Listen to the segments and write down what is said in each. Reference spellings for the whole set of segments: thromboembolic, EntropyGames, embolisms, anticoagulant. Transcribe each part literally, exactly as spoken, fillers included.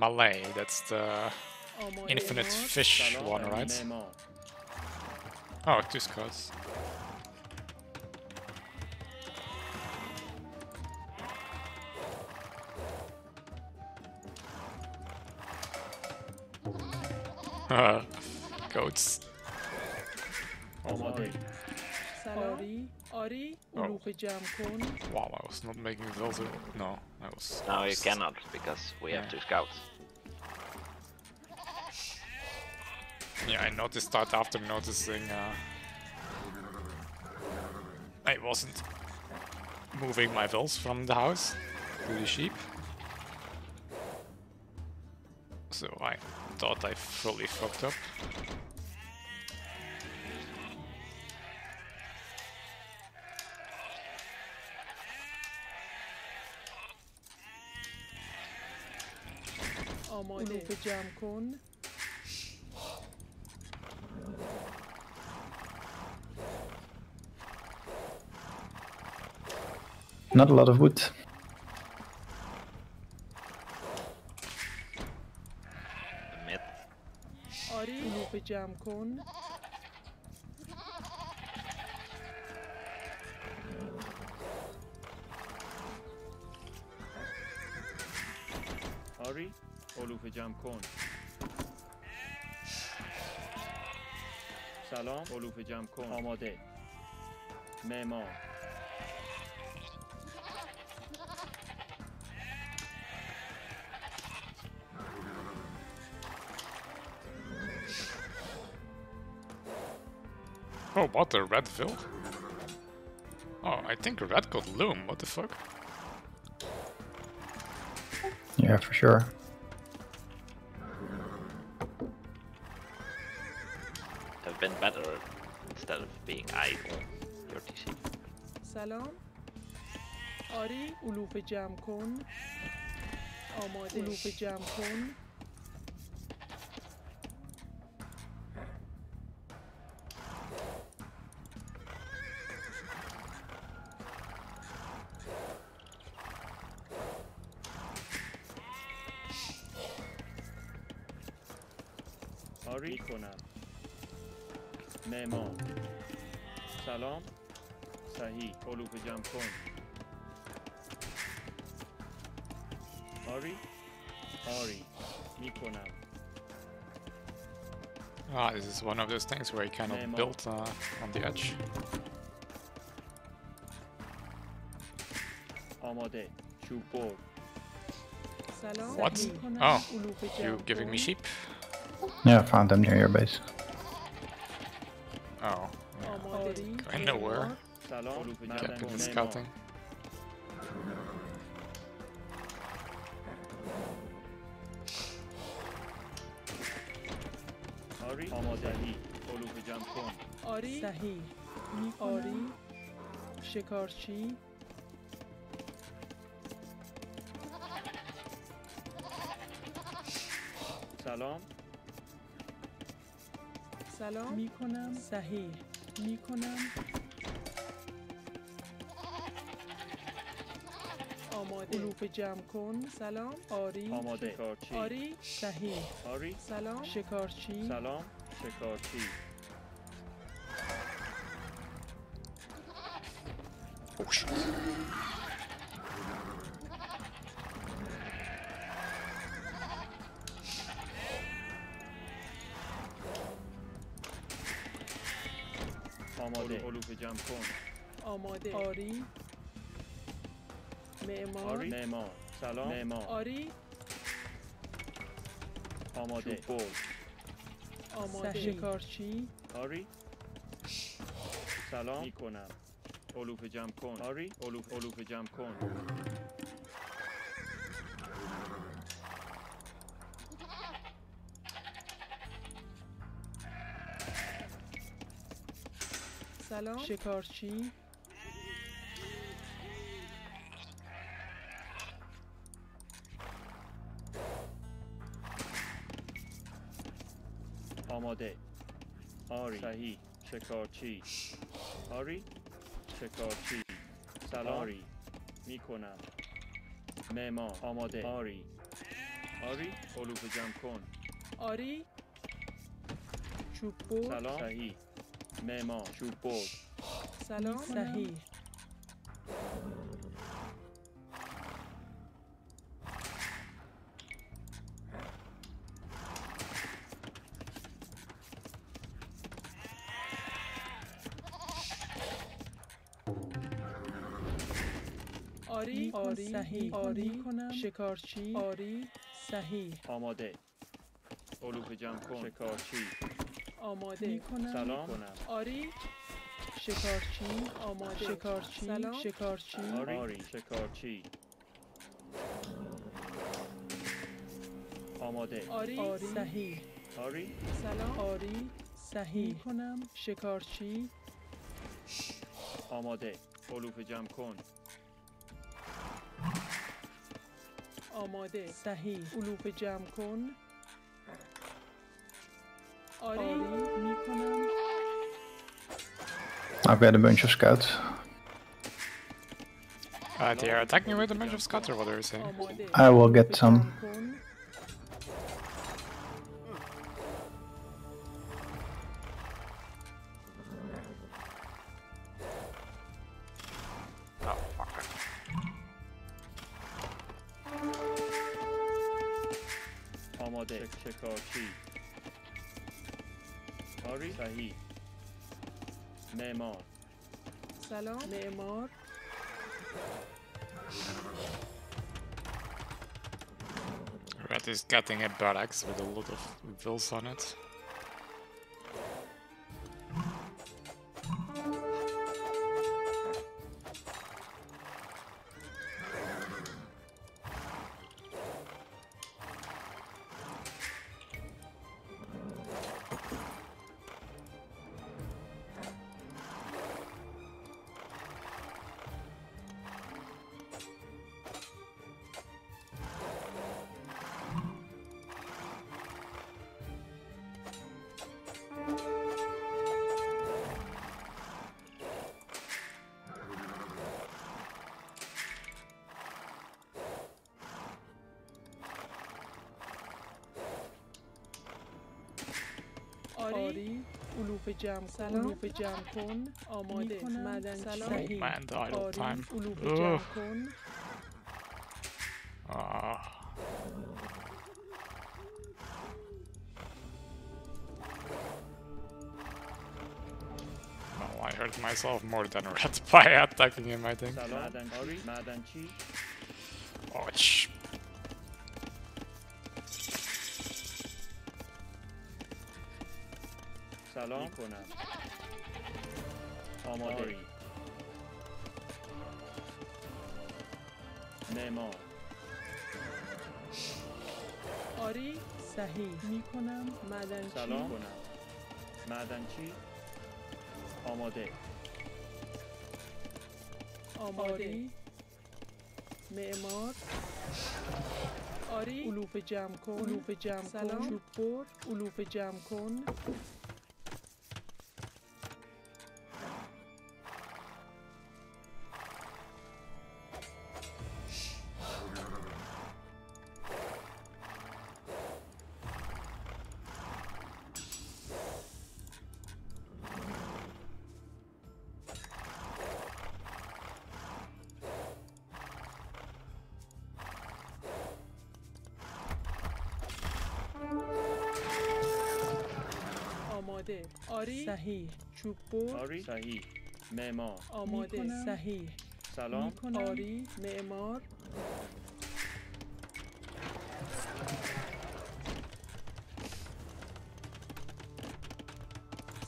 Malay, that's the infinite fish one, right? Oh, two cards. Uh, goats. Oh my. Oh. Wow, I was not making those. No, I was. No, you cannot because we yeah. have two scouts. Yeah, I noticed that after noticing. Uh, I wasn't moving my vills from the house to the sheep. So I thought I fully fucked up. Oh my jam corn. Not a lot of wood. Jam corn. Hurry, Olufe jam corn. Salam, Olufe jam corn. Amade. Memo. Oh, what a red vill? Oh, I think red got loom, what the fuck? Yeah, for sure. Have been better instead of being idle. Your T C. Salam. Ari, Uluf jam kon. Amad Uluf jam kon. Memo. Salam. Sahi. Oluf jam kon. Ari. Ari. Mikonam. Ah, this is one of those things where you cannot Memo. build uh, on the edge. Amade. Chupor. What? Oh, you giving me sheep? Yeah, I found them near your base. Oh. Yeah. Going nowhere. Can't be scouting. Ari, Sahi, Ari, Shikarchi. Salam. سلام میکنم صحیح میکنم آماده علوف جمع کن سلام آری آماده شکارچی آری صحیح آری سلام شکارچی سلام شکارچی اوش آماده آری معمار معمار سلام معمار آری آماده آماده شکارچی آری سلام میکنم علوف جمع کن آری علوف علوف جمع کن سلام شکارچی آماده آری صحیح شکارچی آری شکارچی سلام آری میکنم معمار آماده آری آری علوف جمع کن آری چوب بود سلام صحیح معمار چوب بود سلام صحیح آری آری صحیح آری کنم شکارچی آری صحیح آماده علوف جمع کن شکارچی آماده کنم سلام کنم آری شکارچی آماده شکارچی سلام شکارچی آری شکارچی آماده آری صحیح آری سلام آری صحیح کنم شکارچی آماده علوف جمع کن آماده صحیح علوف جمع کن آری میکنم I've got a bunch of scouts. Uh, they are attacking with a bunch of scouts or what are you saying? I will get some. سلام معمار Red is getting a barracks with a lot of bills on it. آری علوف جمع علوف جمع کن آماده معدن صحیح آری علوف جمع کن Well, I hurt myself more than Red by attacking him, I think. Ouch. سلام کنم آماده معمار آری صحیح میکنم معدنچی سلام کنم معدنچی آماده آماده معمار آری علوف جمع کن علوف جمع کن چوب بر علوف جمع کن آری صحیح چوب بود آری صحیح معمار آماده صحیح سلام آری معمار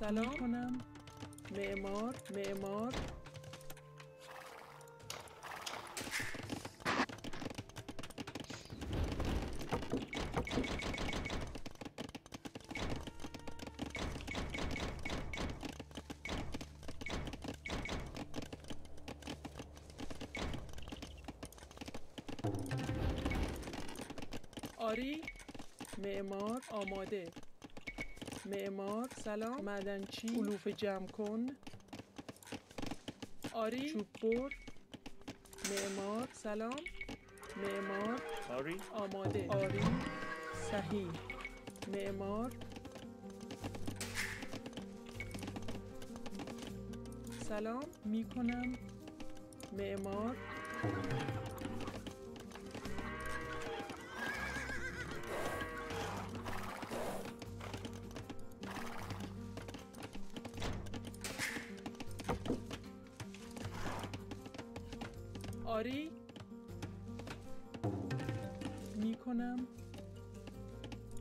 سلام کنم معمار معمار آری معمار آماده معمار سلام معدنچی علوف جمع کن آری چوب بر معمار سلام معمار آری آماده آری صحیح معمار سلام میکنم معمار آری میکنم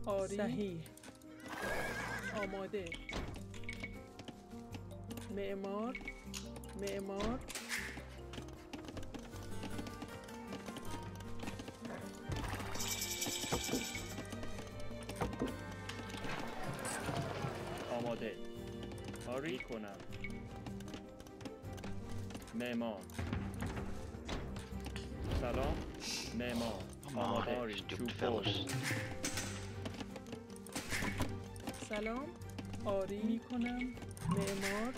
آری صحیح آماده معمار معمار آماده آری کنم معمار سلام معمار آماده آری چوب سلام آری میکنم معمار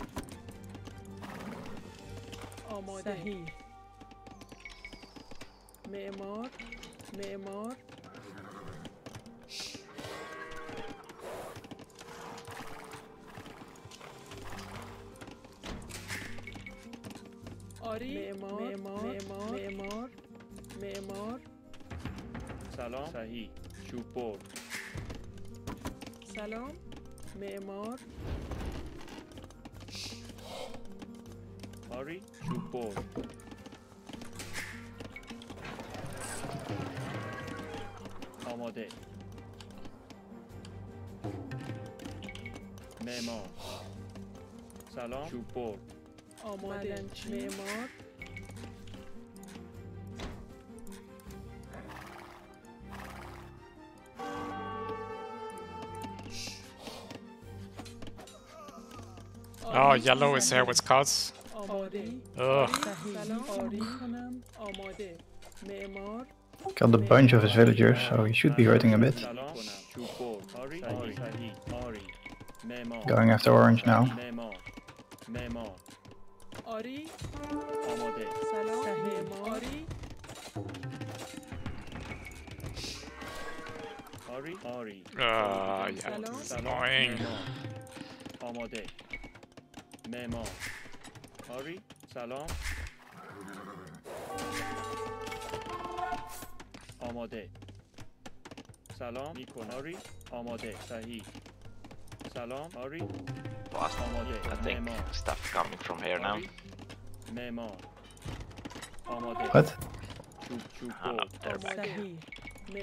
آماده صحیح معمار معمار آری معمار معمار معمار معمار سلام صحیح چوبور سلام معمار آری چوبور آماده معمار سلام چوبور آماده معمار Oh, yellow is here with cards. Ugh. Killed a bunch of his villagers, so he should be hurting a bit. Going after orange now. Ah, uh, yeah, it's annoying. معمار آری سلام آماده سلام میکن آری آماده صحیح سلام آری آماده I think stuff coming from here now معمار آماده What? چوب چوب صحیح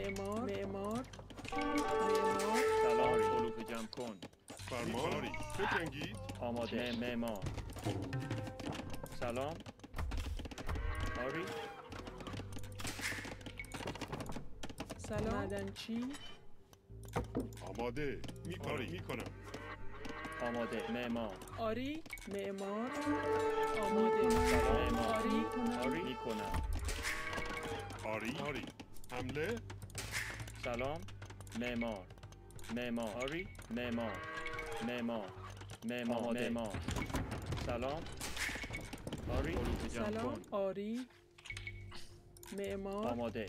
معمار معمار سلام سلوک جمع کن فرمانی بجنگید آماده معمار سلام آری سلام معدنچی آماده میکنم میکنم آماده معمار آری معمار آماده سلام آری آری میکنم آری آری حمله سلام معمار معمار آری معمار معمار معمار معمار سلام آری سلام آری معمار آماده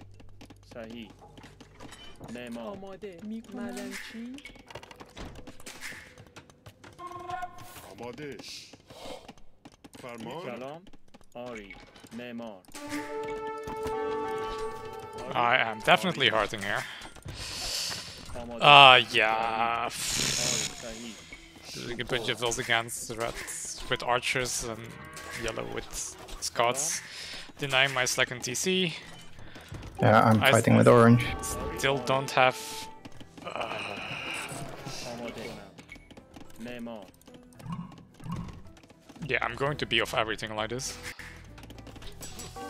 صحیح معمار آماده میکنم چی آماده فرمان سلام آری معمار I am definitely hurting here. Uh, yeah. Doing a bunch of those against reds with archers and yellow with Scots. Denying my second T C. Yeah, I'm fighting with orange. Still don't have. Uh... Yeah, I'm going to be off everything like this.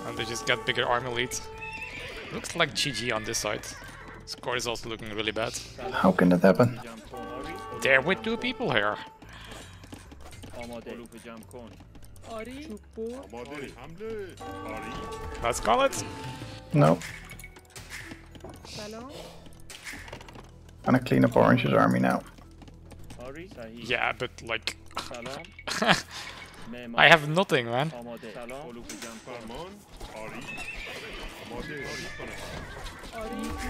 And they just get bigger army leads. Looks like G G on this side. Score is also looking really bad. How can that happen? They're with two people here. Let's call it. No. Gonna clean up Orange's army now. Yeah, but like... I have nothing, man.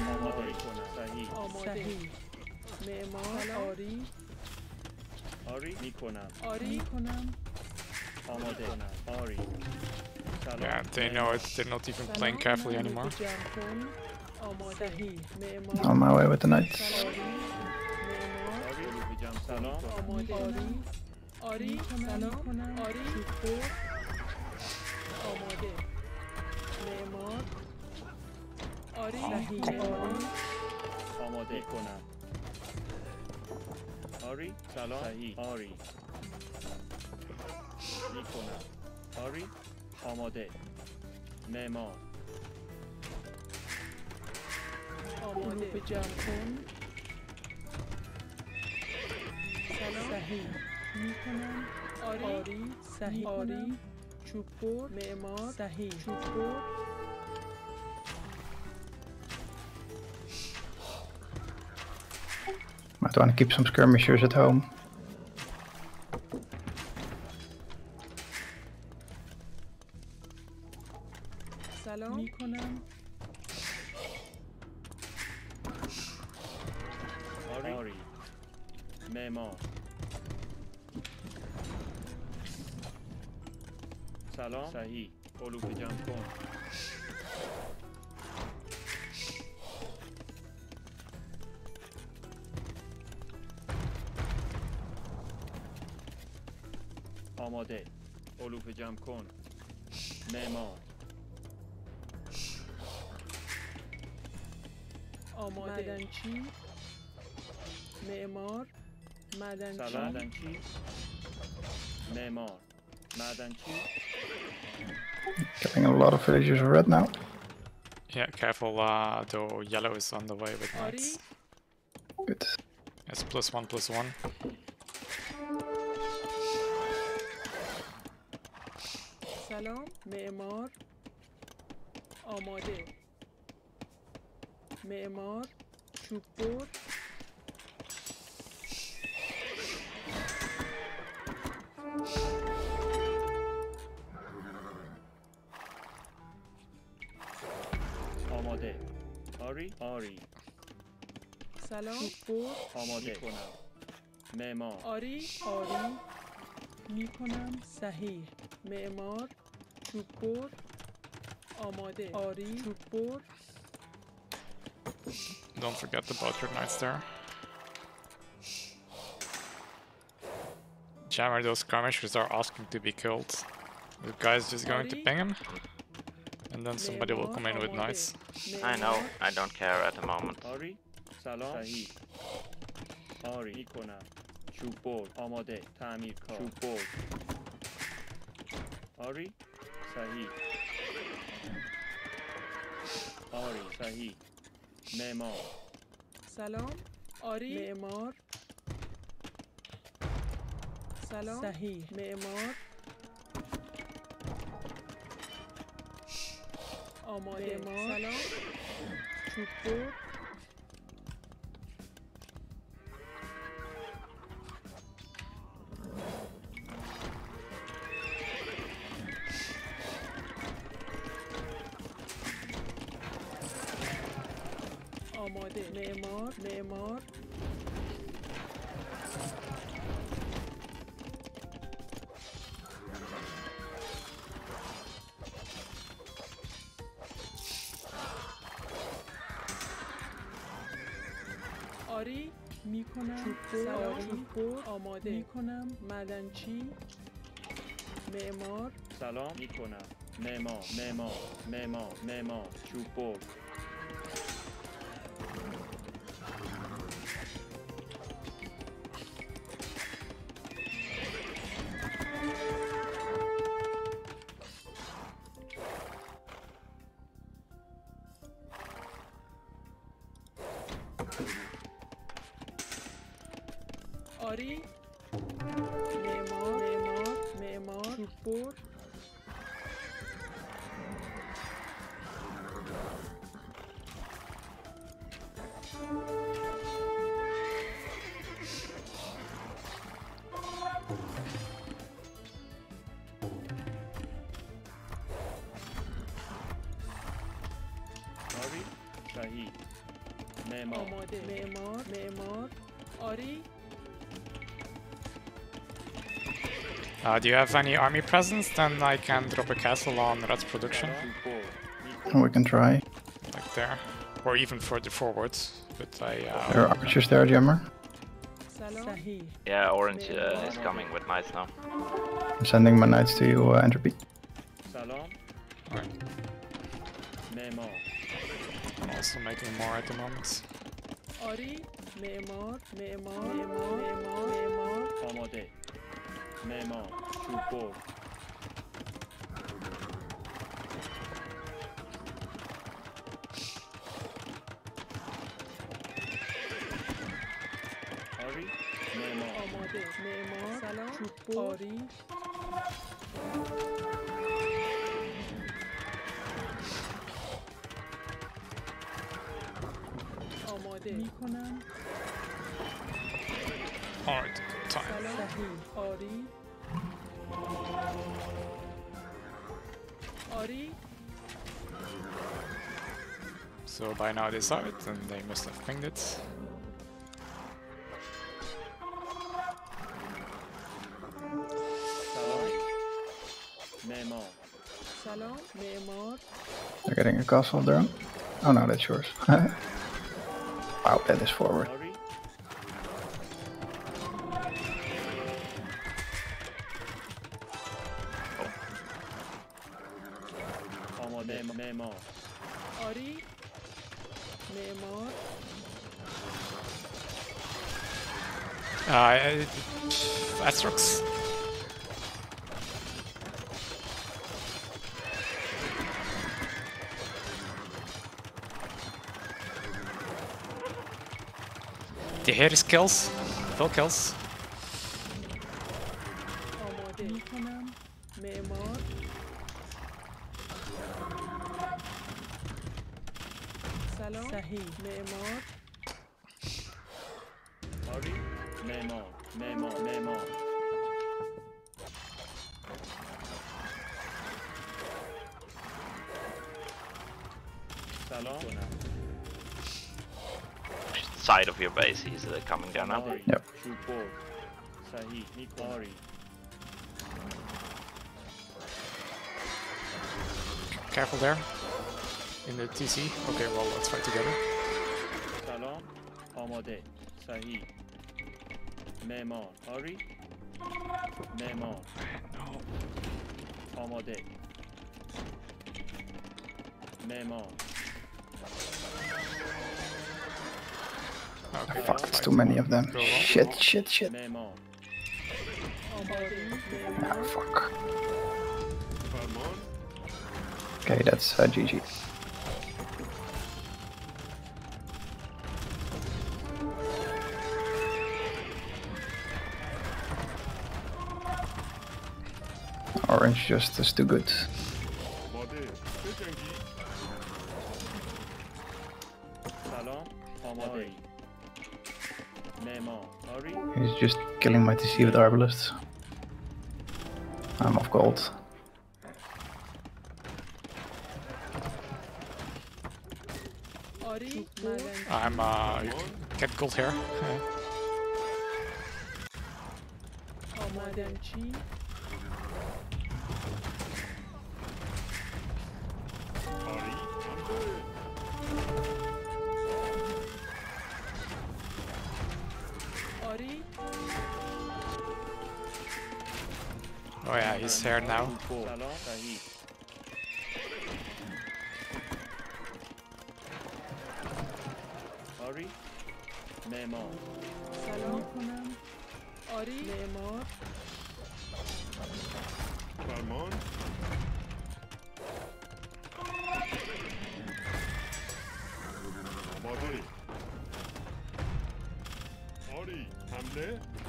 معماری کنه صحیح صحیح معمار آری آری میکنم آری میکنم آماده آری Yeah, they know it. They're not even playing carefully anymore. On my way with the knights. Ari, آماده معمار آماده به جمع کن صحیح میکنم آری صحیح آری چوبور معمار صحیح چوبور Might want to keep some skirmishers at home. میکنم آری معمار سلام صحیح قلوب جمع کن آماده قلوب جمع کن معمار مدنچی معمار مدنچی مدنچی معمار مدنچی Getting a lot of villagers red now. Yeah, careful uh, though yellow is on the way with knights. Good. It's plus one plus one. سلام معمار آماده معمار چوبور آماده آری آری سلام چوبور آماده کنم معمار آری آری میکنم صحیح معمار چوبور آماده آری چوبور Don't forget about your knights there. Jammer, those skirmishers are asking to be killed. The guy's just going to ping him. And then somebody will come in with knights. I know, I don't care at the moment. معمار سلام آری معمار سلام صحیح معمار آماده معمار سلام چوبور آماده معمار معمار آری میکنم چوبور آماده میکنم مدنچی معمار سلام میکنم معمار معمار معمار معمار چوبور آری معمار معمار معمار چوبور شاهی، معمار، آماده، معمار، معمار، آری. Uh, do you have any army presence? Then I can drop a castle on Red's production. We can try. Like there. Or even further forwards. But I, uh, there are archers there, Jammer. Yeah, Orange uh, is coming with knights now. I'm sending my knights to you, uh, Entropy. Right. I'm also making more at the moment. Memo, two four. Hurry, Memo, Memo, Salam, two four. All right. Time. So by now they saw it and they must have pinged it. They're getting a castle there. Oh no, that's yours. Wow, that is forward. Uh, Astrox. Do you hear his kills? Full kills. Side of your base, he's uh, coming down now. Yep. Careful there. In the T C. Okay, well, let's fight together. Salon, Amade, Sahi, Memo, Hurry, Memo, Amade, Memo. Okay, fuck, it's too many of them. Shit, shit, shit. Ah, fuck. Okay, that's uh, G G. Orange just is too good. He's just killing my T C with arbalists. I'm off gold. I'm uh, you can get gold here. Yeah. Oh yeah, he's here now.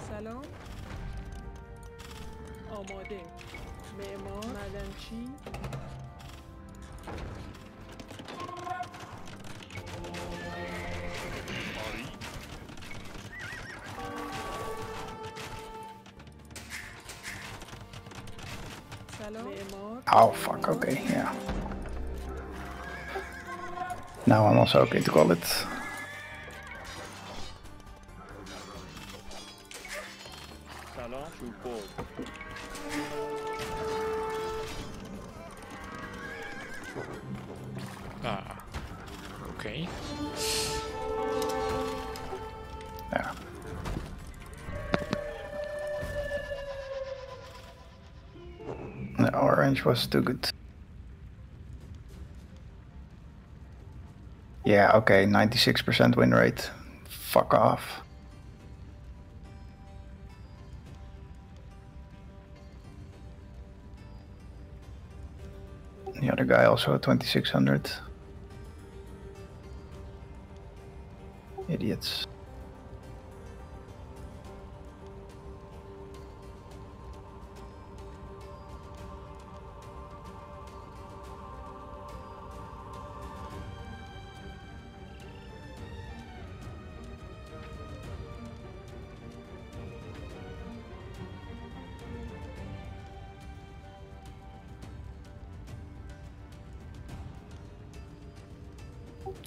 Salon. آماده معمار مدنچی سلام معمار. Oh fuck, okay, yeah. Now I'm also okay to call it. Ah, okay. There. The orange was too good. Yeah, okay, ninety-six percent win rate. Fuck off. The other guy also twenty-six hundred. Idiots.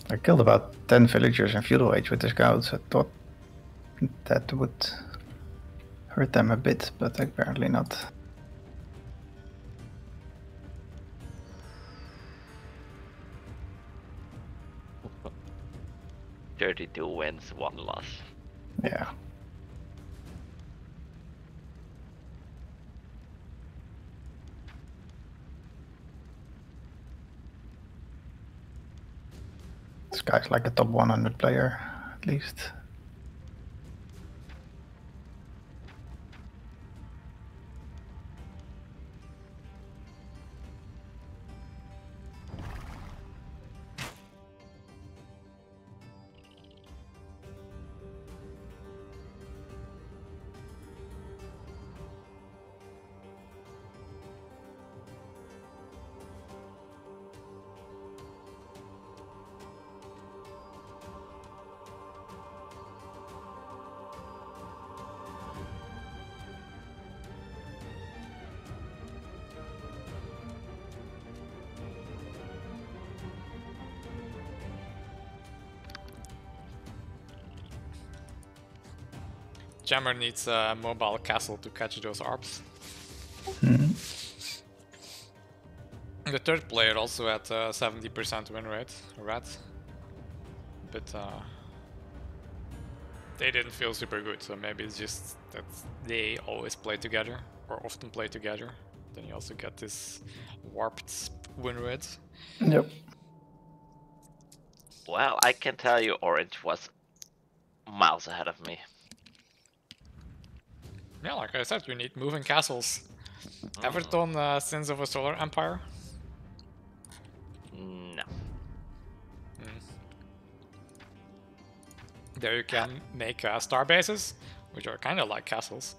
I killed about ten villagers in feudal age with the scouts. I thought that would hurt them a bit, but apparently not. thirty-two wins, one loss. Yeah. This guy's like a top one hundred player, at least. Jammer needs a mobile castle to catch those A R Ps. Mm-hmm. The third player also had a seventy percent win rate, rat. But uh, they didn't feel super good, so maybe it's just that they always play together, or often play together. Then you also get this warped win rate. Yep. Well, I can tell you Orange was miles ahead of me. Yeah, like I said, we need moving castles. Mm. Ever done uh, Sins of a Solar Empire? No. Mm. There you can make uh, star bases, which are kind of like castles.